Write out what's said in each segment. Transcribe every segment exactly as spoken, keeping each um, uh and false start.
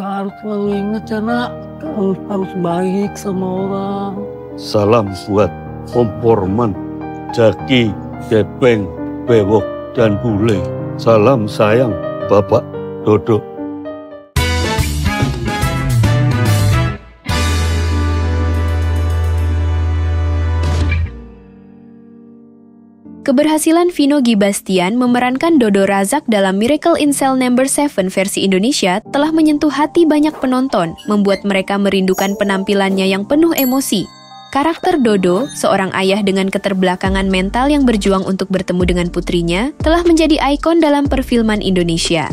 harus selalu ingat ya nak, harus, harus baik sama orang. Salam buat komporman, jaki, gepeng, bewok, dan bule. Salam sayang Bapak Dodo. Keberhasilan Vino G. Bastian memerankan Dodo Rozak dalam Miracle in Cell number seven versi Indonesia telah menyentuh hati banyak penonton, membuat mereka merindukan penampilannya yang penuh emosi. Karakter Dodo, seorang ayah dengan keterbelakangan mental yang berjuang untuk bertemu dengan putrinya, telah menjadi ikon dalam perfilman Indonesia.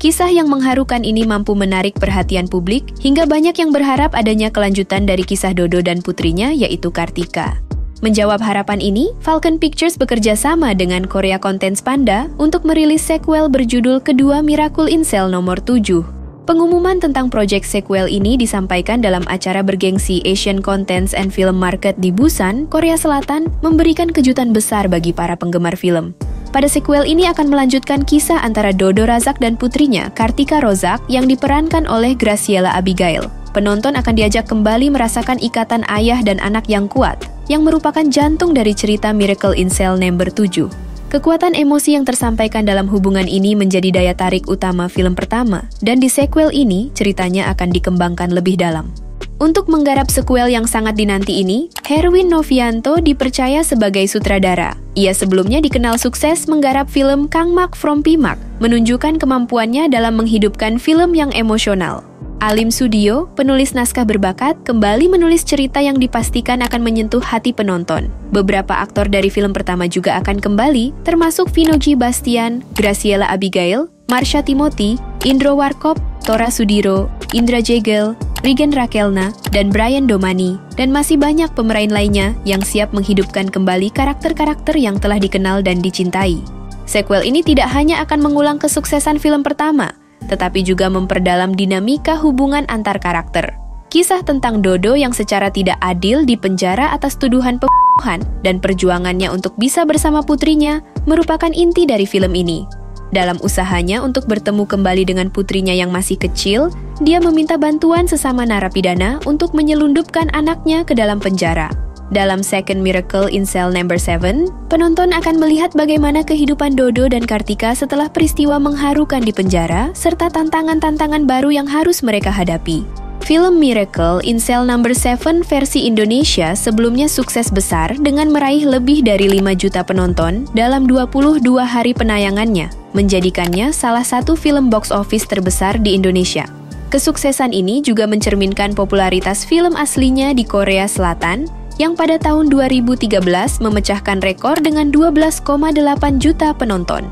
Kisah yang mengharukan ini mampu menarik perhatian publik, hingga banyak yang berharap adanya kelanjutan dari kisah Dodo dan putrinya, yaitu Kartika. Menjawab harapan ini, Falcon Pictures bekerja sama dengan Korea Contents Panda untuk merilis sequel berjudul Kedua Miracle in Cell nomor tujuh. Pengumuman tentang proyek sequel ini disampaikan dalam acara bergengsi Asian Contents and Film Market di Busan, Korea Selatan, memberikan kejutan besar bagi para penggemar film. Pada sequel ini akan melanjutkan kisah antara Dodo Rozak dan putrinya, Kartika Rozak, yang diperankan oleh Graciella Abigail. Penonton akan diajak kembali merasakan ikatan ayah dan anak yang kuat, yang merupakan jantung dari cerita Miracle in Cell number tujuh. Kekuatan emosi yang tersampaikan dalam hubungan ini menjadi daya tarik utama film pertama, dan di sequel ini ceritanya akan dikembangkan lebih dalam. Untuk menggarap sequel yang sangat dinanti ini, Herwin Novianto dipercaya sebagai sutradara. Ia sebelumnya dikenal sukses menggarap film Kang Mak from Pimak, menunjukkan kemampuannya dalam menghidupkan film yang emosional. Alim Sudio, penulis naskah berbakat, kembali menulis cerita yang dipastikan akan menyentuh hati penonton. Beberapa aktor dari film pertama juga akan kembali, termasuk Vino G. Bastian, Graciella Abigail, Marsha Timothy, Indro Warkop, Tora Sudiro, Indra Jegel, Rigen Rakelna, dan Brian Domani, dan masih banyak pemain lainnya yang siap menghidupkan kembali karakter-karakter yang telah dikenal dan dicintai. Sequel ini tidak hanya akan mengulang kesuksesan film pertama, tetapi juga memperdalam dinamika hubungan antar karakter. Kisah tentang Dodo yang secara tidak adil dipenjara atas tuduhan pembunuhan dan perjuangannya untuk bisa bersama putrinya merupakan inti dari film ini. Dalam usahanya untuk bertemu kembali dengan putrinya yang masih kecil, dia meminta bantuan sesama narapidana untuk menyelundupkan anaknya ke dalam penjara. Dalam second Miracle in Cell number seven, penonton akan melihat bagaimana kehidupan Dodo dan Kartika setelah peristiwa mengharukan di penjara, serta tantangan-tantangan baru yang harus mereka hadapi. Film Miracle in Cell number seven versi Indonesia sebelumnya sukses besar dengan meraih lebih dari lima juta penonton dalam dua puluh dua hari penayangannya, menjadikannya salah satu film box office terbesar di Indonesia. Kesuksesan ini juga mencerminkan popularitas film aslinya di Korea Selatan, yang pada tahun dua ribu tiga belas memecahkan rekor dengan dua belas koma delapan juta penonton.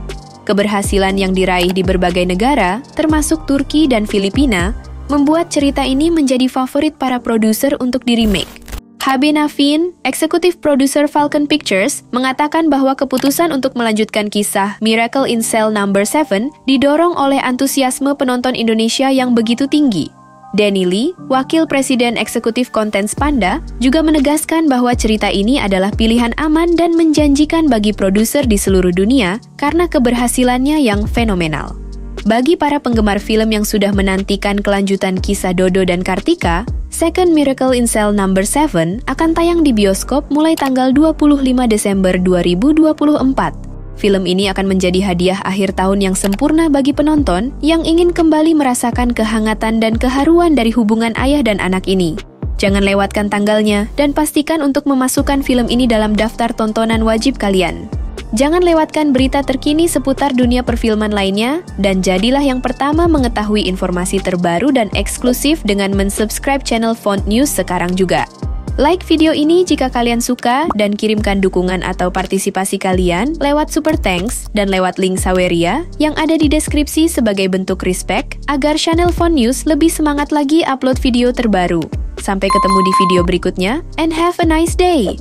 Keberhasilan yang diraih di berbagai negara, termasuk Turki dan Filipina, membuat cerita ini menjadi favorit para produser untuk di-remake. Habe Nafin, eksekutif produser Falcon Pictures, mengatakan bahwa keputusan untuk melanjutkan kisah Miracle in Cell number seven didorong oleh antusiasme penonton Indonesia yang begitu tinggi. Danny Lee, Wakil Presiden Eksekutif Contents Panda, juga menegaskan bahwa cerita ini adalah pilihan aman dan menjanjikan bagi produser di seluruh dunia karena keberhasilannya yang fenomenal. Bagi para penggemar film yang sudah menantikan kelanjutan kisah Dodo dan Kartika, second Miracle in Cell number seven akan tayang di bioskop mulai tanggal dua puluh lima Desember dua ribu dua puluh empat. Film ini akan menjadi hadiah akhir tahun yang sempurna bagi penonton yang ingin kembali merasakan kehangatan dan keharuan dari hubungan ayah dan anak ini. Jangan lewatkan tanggalnya dan pastikan untuk memasukkan film ini dalam daftar tontonan wajib kalian. Jangan lewatkan berita terkini seputar dunia perfilman lainnya dan jadilah yang pertama mengetahui informasi terbaru dan eksklusif dengan mensubscribe channel Vont News sekarang juga. Like video ini jika kalian suka dan kirimkan dukungan atau partisipasi kalian lewat Super Thanks dan lewat link Saweria yang ada di deskripsi sebagai bentuk respect agar channel Vont News lebih semangat lagi upload video terbaru. Sampai ketemu di video berikutnya and have a nice day!